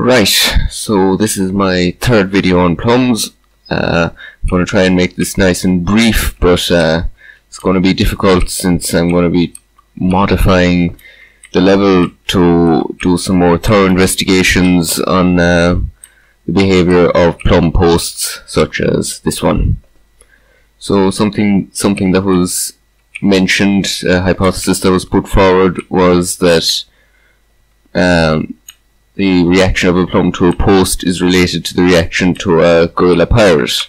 Right, so this is my third video on plums. I'm going to try and make this nice and brief, but it's going to be difficult since I'm going to be modifying the level to do some more thorough investigations on the behavior of plum posts such as this one. So something that was mentioned, a hypothesis that was put forward, was that the reaction of a plum to a post is related to the reaction to a gorilla pirate.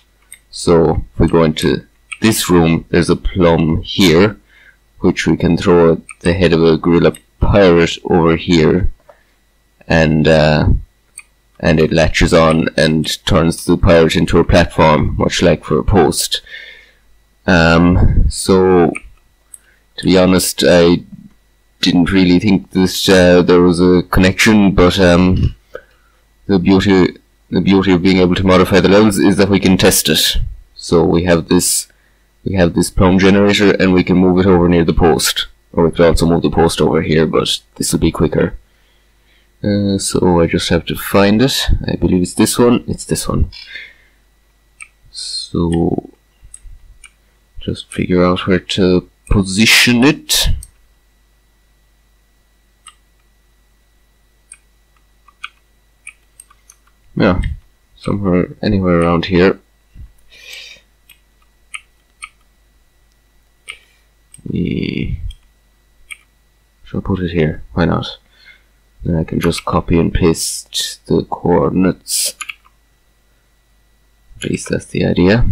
So if we go into this room, there's a plum here, which we can throw at the head of a gorilla pirate over here, and it latches on and turns the pirate into a platform, much like for a post. So to be honest, I didn't really think this there was a connection, but the beauty of being able to modify the levels is that we can test it. So we have this plum generator, and we can move it over near the post, or we could also move the post over here, but this will be quicker. So I just have to find it. I believe it's this one. It's this one. So just figure out where to position it. Yeah, somewhere, anywhere around here. We shall put it here. Why not? Then I can just copy and paste the coordinates. At least that's the idea.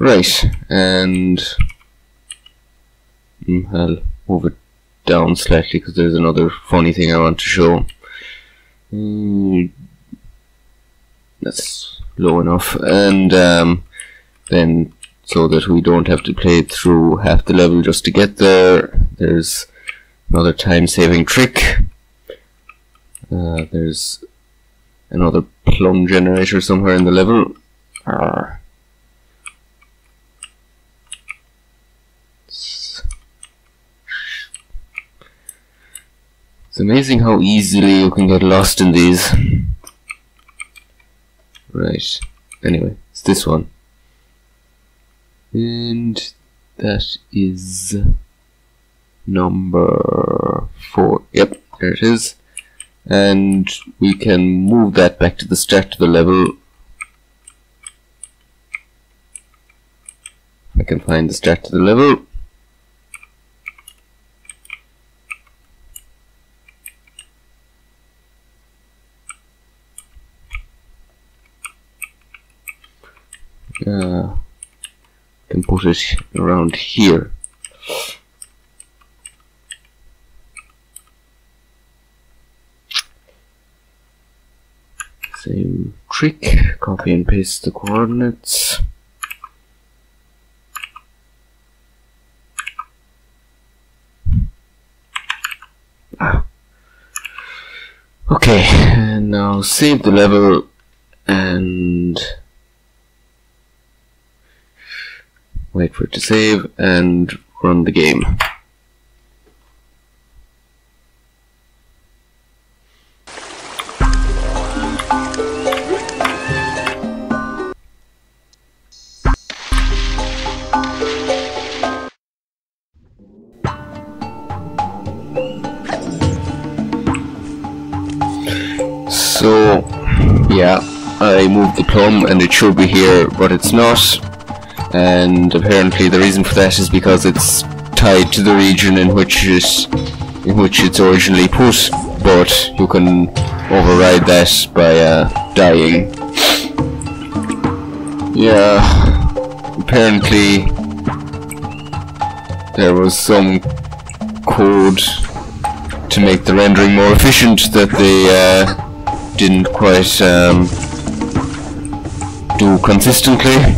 Right, and I'll move it down slightly because there's another funny thing I want to show. That's low enough, and then so that we don't have to play through half the level just to get there, there's another time-saving trick. There's another plum generator somewhere in the level. Arr. It's amazing how easily you can get lost in these. Right, anyway, it's this one. And that is number 4. Yep, there it is. And we can move that back to the start of the level. I can find the start of the level. Can put it around here. Same trick, copy and paste the coordinates. Okay, and now save the level and wait for it to save and run the game. So, yeah, I moved the plum and it should be here, but it's not. And apparently the reason for that is because it's tied to the region in which it's originally put, but you can override that by dying. Yeah, apparently there was some code to make the rendering more efficient that they didn't quite do consistently.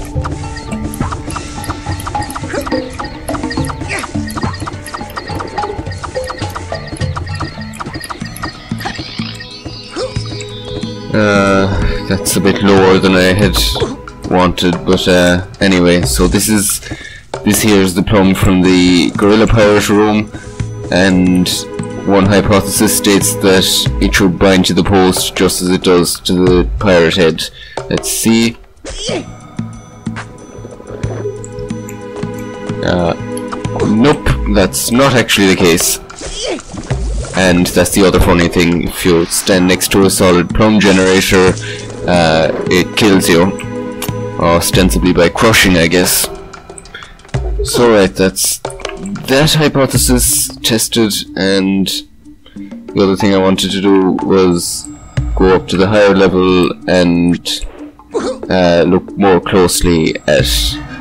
That's a bit lower than I had wanted, but anyway, so this here is the plum from the Gorilla Pirate room. and one hypothesis states that it should bind to the post just as it does to the pirate head. Let's see. Nope, that's not actually the case. And that's the other funny thing, if you stand next to a solid plumb generator, it kills you. Ostensibly by crushing, I guess. So right, that's that hypothesis tested, and the other thing I wanted to do was go up to the higher level and look more closely at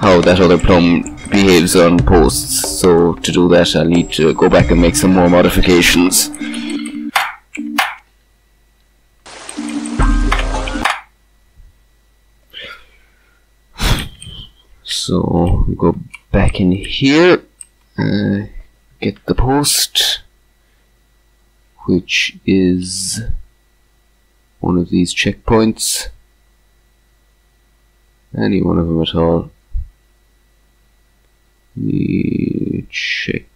how that other plumb behaves on posts. So to do that I'll need to go back and make some more modifications. So we go back in here, get the post, which is one of these checkpoints, any one of them at all. Checkpoint.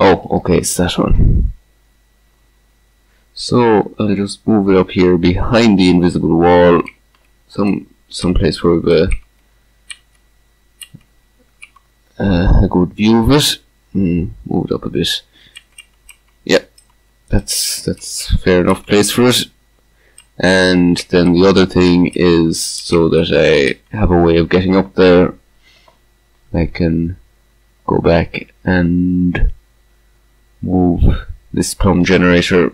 Oh, okay, it's that one. So I'll just move it up here behind the invisible wall, some place where we've a good view of it. Move it up a bit. Yep, that's fair enough place for it. And then the other thing is so that I have a way of getting up there, I can go back and move this plumb generator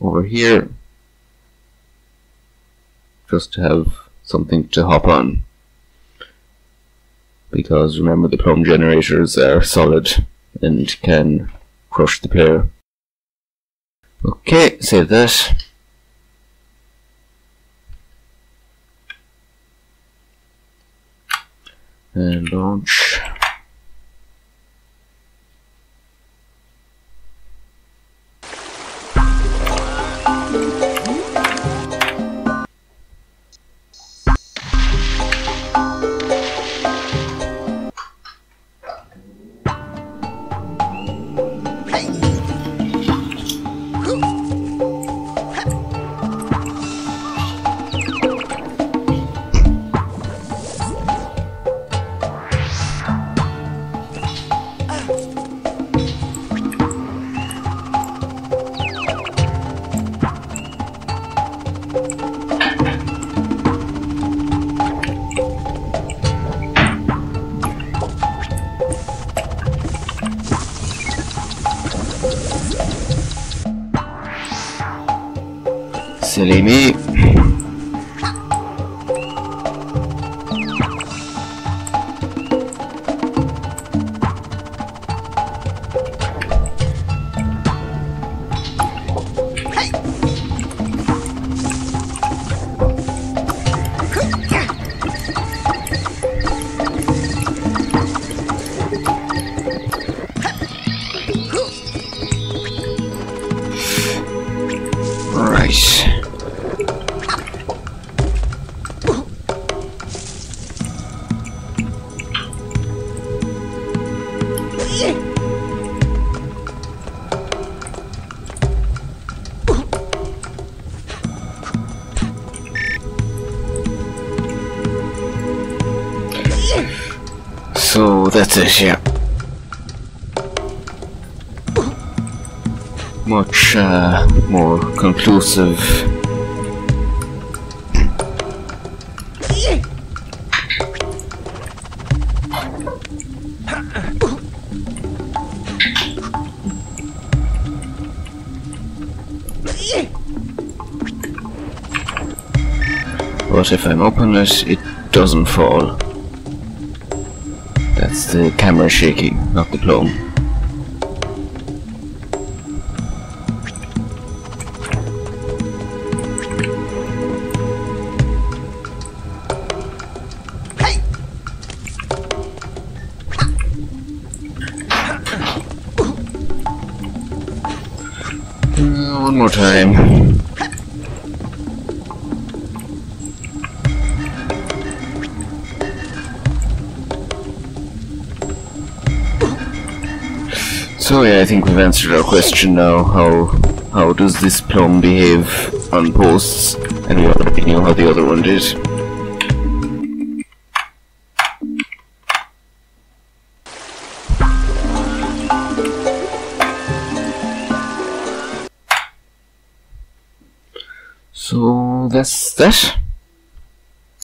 over here, just to have something to hop on, because remember the plumb generators are solid and can crush the player. Okay, save that. And launch. Silly me. So that's it, yeah. Much more conclusive. But if I'm open it, it doesn't fall. That's the camera shaking, not the plumb. Hey. one more time. So yeah, I think we've answered our question now. How does this plum behave on posts? And we already knew how the other one did. So that's that.